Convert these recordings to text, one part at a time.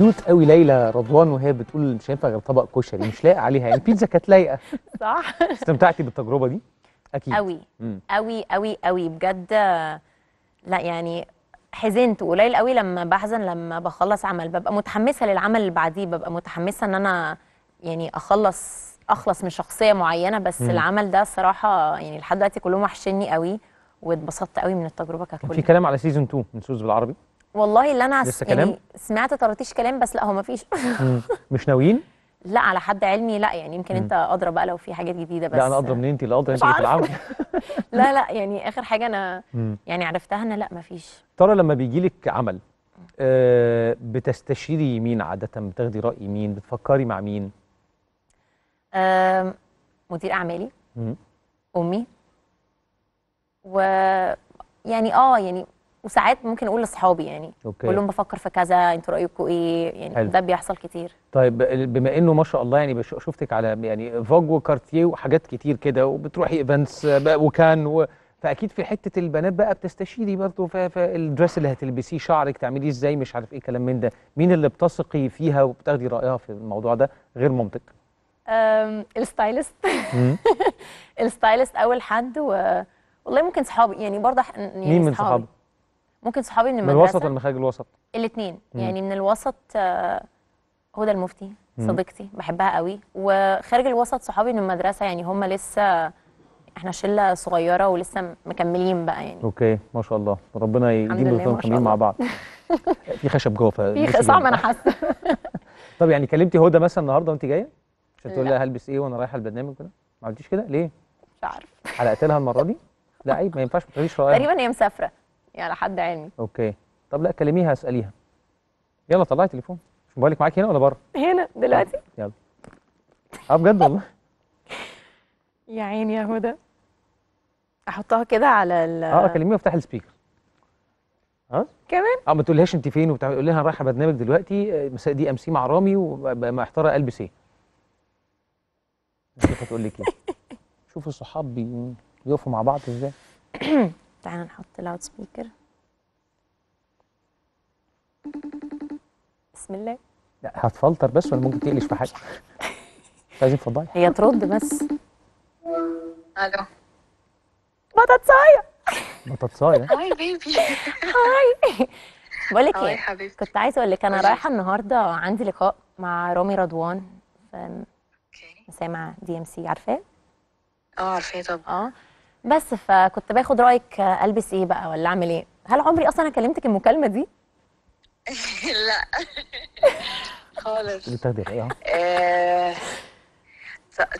كيوت قوي ليلى رضوان وهي بتقول مش هينفع غير طبق كشري، مش لايقه عليها، يعني البيتزا كانت لايقه. صح. استمتعتي بالتجربه دي؟ اكيد. قوي قوي قوي قوي بجد. لا يعني حزنت قليل قوي لما بحزن، لما بخلص عمل ببقى متحمسه للعمل اللي بعديه، ببقى متحمسه ان انا يعني اخلص من شخصيه معينه، بس العمل ده الصراحه يعني لحد دلوقتي كلهم وحشني قوي، واتبسطت قوي من التجربه ككل. في كلام على سيزون 2 من سوز بالعربي؟ والله اللي انا يعني سمعت طرطيش كلام، بس لا هو ما فيش. مش ناويين؟ لا على حد علمي لا، يعني يمكن انت ادرى بقى لو في حاجات جديده، بس لا انا ادرى منين، انت اللي ادرى، انت اللي بتلعبي. لا لا يعني اخر حاجه انا يعني عرفتها انا لا ما فيش. ترى لما بيجي لك عمل بتستشيري مين عاده؟ بتاخدي راي مين؟ بتفكري مع مين؟ مدير اعمالي، امي، و يعني يعني وساعات ممكن اقول لاصحابي، يعني اقول لهم بفكر في كذا، انتوا رايكم ايه؟ يعني حلو. ده بيحصل كتير. طيب بما انه ما شاء الله يعني شفتك على يعني فوج وكارتيه وحاجات كتير كده، وبتروحي ايفنتس وكان، فاكيد في حته البنات بقى بتستشيري برضه في الدرس اللي هتلبسيه، شعرك تعمليه ازاي، مش عارف ايه كلام من ده، مين اللي بتثقي فيها وبتاخدي رايها في الموضوع ده غير مامتك؟ الستايلست. الستايلست اول حد، والله ممكن صحابي يعني برضه. مين من صحابي؟ ممكن صحابي من المدرسه. من الوسط ولا من خارج الوسط؟ الاثنين يعني. من الوسط هدى المفتي صديقتي، بحبها قوي، وخارج الوسط صحابي من المدرسه، يعني هم لسه احنا شله صغيره ولسه مكملين بقى يعني. اوكي ما شاء الله، ربنا يديم مكملين مع بعض. في خشب جوه، في صعب انا حاسه. طب يعني كلمتي هدى مثلا النهارده وانت جايه عشان تقول لها هلبس ايه وانا رايحه البرنامج كده؟ ما عملتيش كده ليه؟ مش عارف. حلقت لها المره دي؟ لا عيب، ما ينفعش ما تقوليش رايك. تقريبا هي مسافره يعني على حد علمي. اوكي طب لا كلميها اساليها. يلا طلعي تليفون، مش موبايلك معاكي هنا ولا بره؟ هنا دلوقتي. يلا. بجد والله. يا عيني يا هدى. احطها كده على ال كلميها وافتحي السبيكر. كمان؟ ما تقوليهاش انت فين وبتعملي، قولي لها انا رايحه برنامج دلوقتي مساء DMC مع رامي، ومحتاره البس ايه. شوف هتقول لك ايه. شوفوا الصحاب بيقفوا مع بعض ازاي. تعالى نحط لاود سبيكر. بسم الله. لا هتفلتر بس ولا ممكن تقلش في حاجه؟ مش عايزين فضايح. هي ترد بس. الو. بطاطسايه. بطاطسايه. هاي بيبي. هاي. بقول لك ايه، كنت عايزه اقول لك انا رايحه النهارده عندي لقاء مع رامي رضوان في مسامع DMC، عارفاه؟ عارفاه طبعا. بس فكنت باخد رايك البس ايه بقى ولا اعمل ايه؟ هل عمري اصلا انا كلمتك المكالمه دي؟ لا خالص. بتاخدي ايه؟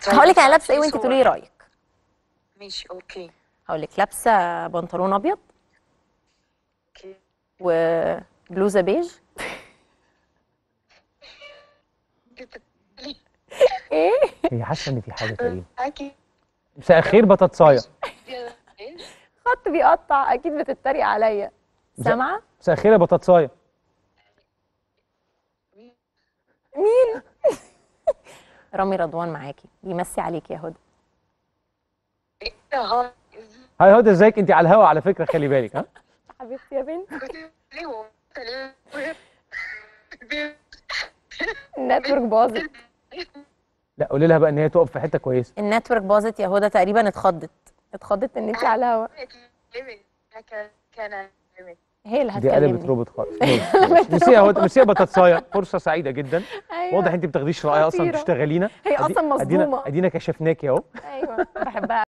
هقول لك انا لابسه ايه وانت تقولي رايك. ماشي اوكي. هقول لك لابسه بنطلون ابيض. اوكي. وبلوزه بيج. ايه؟ هي حاسه ان في حاجه تقريبا. اكيد. مساء الخير بطاطسايه. خط بيقطع، اكيد بتتريق عليا. سامعه؟ مساء الخير يا بطاطسايه. مين؟ رامي رضوان معاكي، بيمسي عليك يا هدى. هاي هدى ازيك؟ انت على الهوا على فكره، خلي بالك. حبيبتي يا بنتي. النتورك باظت. لا قولي لها بقى ان هي تقف في حته كويسه. النتورك باظت يا هدى تقريبا، اتخضت ان انت على الهوا. هي اللي هتكلمني. دي قلبت روبوت خالص. ميرسي يا هدى، ميرسي يا بطاطسايه، فرصه سعيده جدا. أيوة. واضح انت ما بتاخديش رايها اصلا، بتشتغلينا. هي اصلا مصدومه. ادينا كشفناكي اهو. ايوه بحبها.